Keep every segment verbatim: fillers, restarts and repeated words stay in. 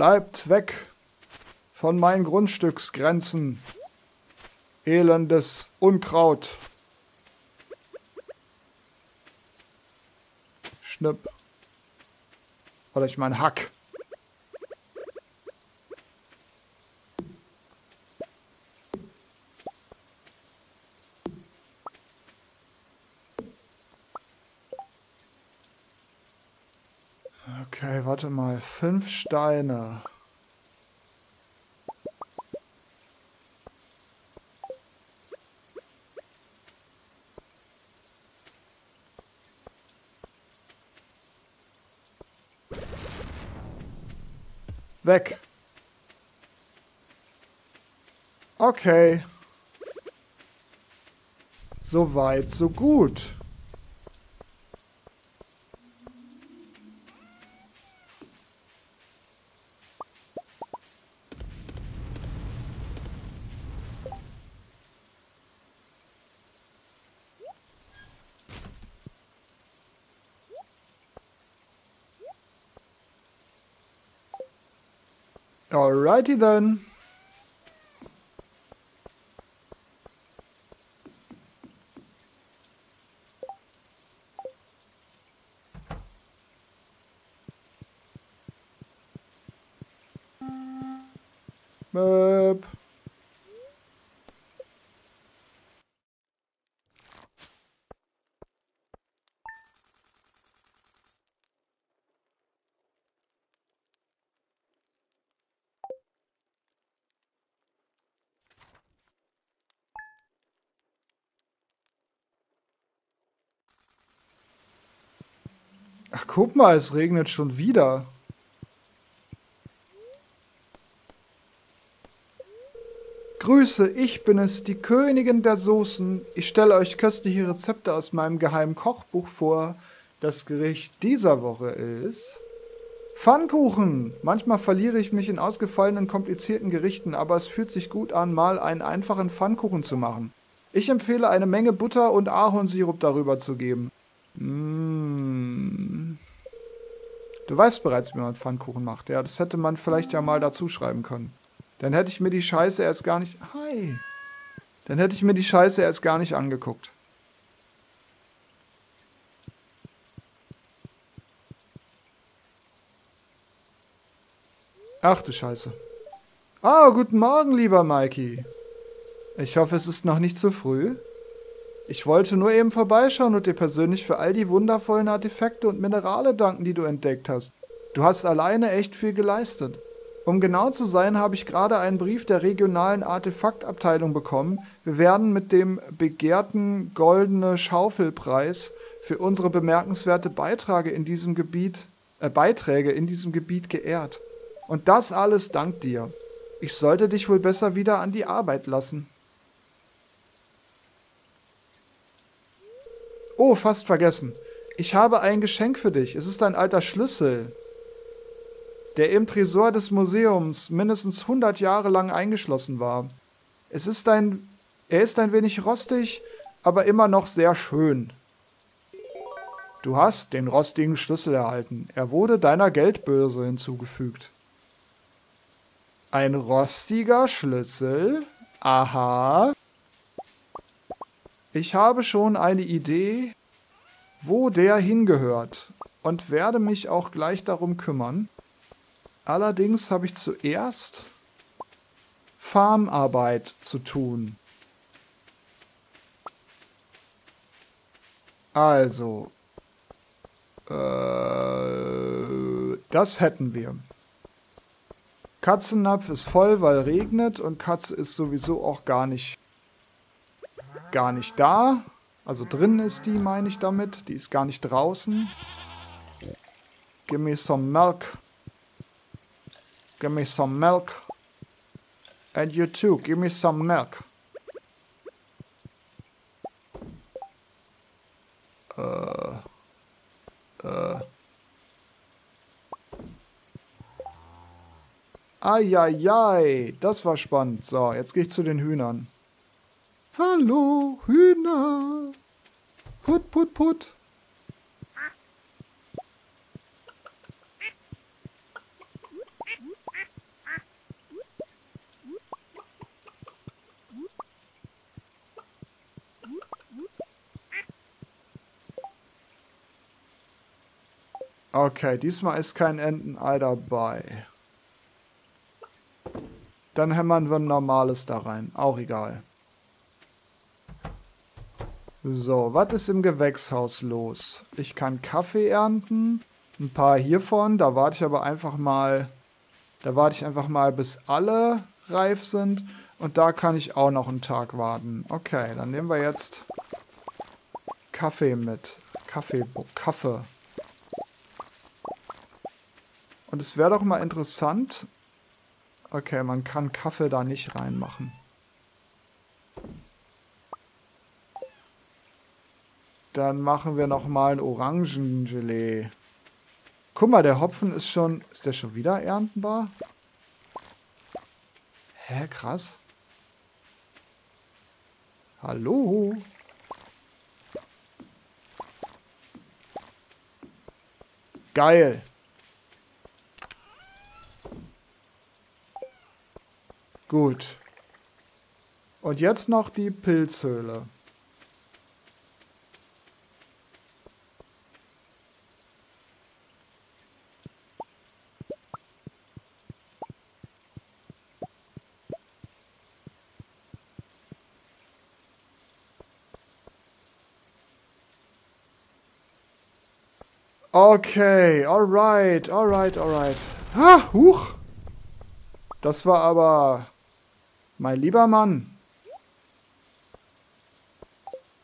Bleibt weg von meinen Grundstücksgrenzen, elendes Unkraut. Schnipp. Oder ich meine Hack. Okay, warte mal. Fünf Steine. Weg. Okay. So weit, so gut. Alrighty then. Möp. Ach, guck mal, es regnet schon wieder. Grüße, ich bin es, die Königin der Soßen. Ich stelle euch köstliche Rezepte aus meinem geheimen Kochbuch vor. Das Gericht dieser Woche ist... Pfannkuchen! Manchmal verliere ich mich in ausgefallenen, komplizierten Gerichten, aber es fühlt sich gut an, mal einen einfachen Pfannkuchen zu machen. Ich empfehle, eine Menge Butter und Ahornsirup darüber zu geben. Mmh. Du weißt bereits, wie man Pfannkuchen macht. Ja, das hätte man vielleicht ja mal dazu schreiben können. Dann hätte ich mir die Scheiße erst gar nicht... Hi! Dann hätte ich mir die Scheiße erst gar nicht angeguckt. Ach du Scheiße. Ah, guten Morgen, lieber Mikey. Ich hoffe, es ist noch nicht zu früh. Ich wollte nur eben vorbeischauen und dir persönlich für all die wundervollen Artefakte und Minerale danken, die du entdeckt hast. Du hast alleine echt viel geleistet. Um genau zu sein, habe ich gerade einen Brief der regionalen Artefaktabteilung bekommen. Wir werden mit dem begehrten Goldene Schaufelpreis für unsere bemerkenswerte Beiträge in diesem Gebiet, äh, Beiträge in diesem Gebiet geehrt. Und das alles dank dir. Ich sollte dich wohl besser wieder an die Arbeit lassen. Oh, fast vergessen. Ich habe ein Geschenk für dich. Es ist ein alter Schlüssel, der im Tresor des Museums mindestens hundert Jahre lang eingeschlossen war. Es ist ein, er ist ein wenig rostig, aber immer noch sehr schön. Du hast den rostigen Schlüssel erhalten. Er wurde deiner Geldbörse hinzugefügt. Ein rostiger Schlüssel? Aha. Ich habe schon eine Idee, wo der hingehört und werde mich auch gleich darum kümmern. Allerdings habe ich zuerst Farmarbeit zu tun. Also, äh, das hätten wir. Katzennapf ist voll, weil regnet und Katze ist sowieso auch gar nicht... gar nicht da. Also drin ist die, meine ich damit. Die ist gar nicht draußen. Give me some milk. Give me some milk. And you too, give me some milk. Äh. Äh. Eieiei, das war spannend. So, jetzt gehe ich zu den Hühnern. Hallo, Hühner. Put, put, put. Okay, diesmal ist kein Entenei dabei. Dann hämmern wir ein normales da rein. Auch egal. So, was ist im Gewächshaus los? Ich kann Kaffee ernten. Ein paar hiervon. Da warte ich aber einfach mal... Da warte ich einfach mal, bis alle reif sind. Und da kann ich auch noch einen Tag warten. Okay, dann nehmen wir jetzt Kaffee mit. Kaffee, Kaffee. Und es wäre doch mal interessant... Okay, man kann Kaffee da nicht reinmachen. Dann machen wir nochmal ein Orangengelee. Guck mal, der Hopfen ist schon... Ist der schon wieder erntenbar? Hä, krass. Hallo? Geil. Gut. Und jetzt noch die Pilzhöhle. Okay, alright, alright, alright. Ah, huch. Das war aber... Mein lieber Mann.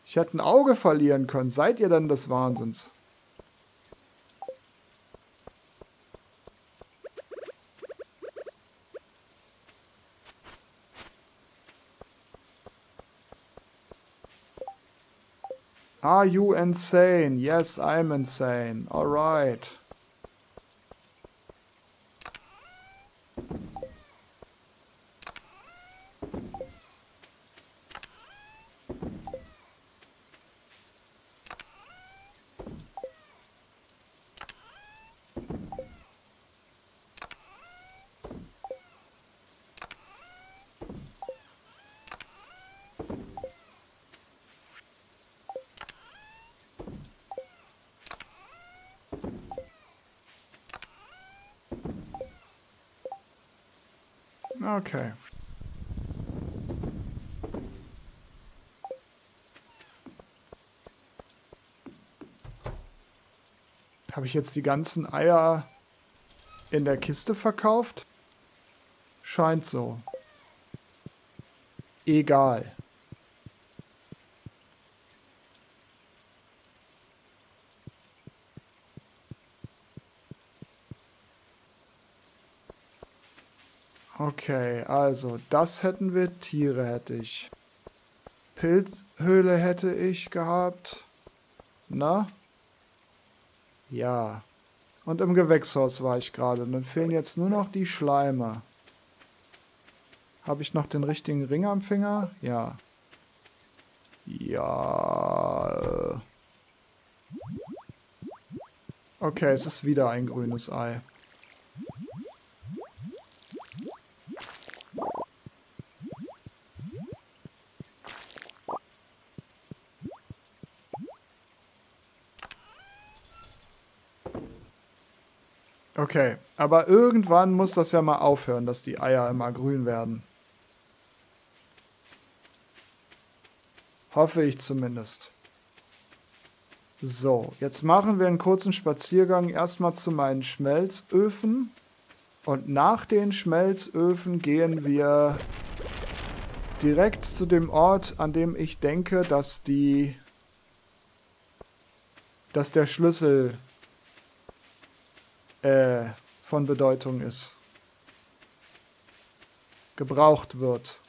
Ich hätte ein Auge verlieren können. Seid ihr denn des Wahnsinns? Are you insane? Yes, I'm insane. Alright. Okay. Habe ich jetzt die ganzen Eier in der Kiste verkauft? Scheint so. Egal. Okay, also das hätten wir, Tiere hätte ich. Pilzhöhle hätte ich gehabt. Na? Ja. Und im Gewächshaus war ich gerade. Und dann fehlen jetzt nur noch die Schleime. Habe ich noch den richtigen Ring am Finger? Ja. Ja. Okay, es ist wieder ein grünes Ei. Okay, aber irgendwann muss das ja mal aufhören, dass die Eier immer grün werden. Hoffe ich zumindest. So, jetzt machen wir einen kurzen Spaziergang erstmal zu meinen Schmelzöfen. Und nach den Schmelzöfen gehen wir direkt zu dem Ort, an dem ich denke, dass die... dass der Schlüssel... von Bedeutung ist. Gebraucht wird.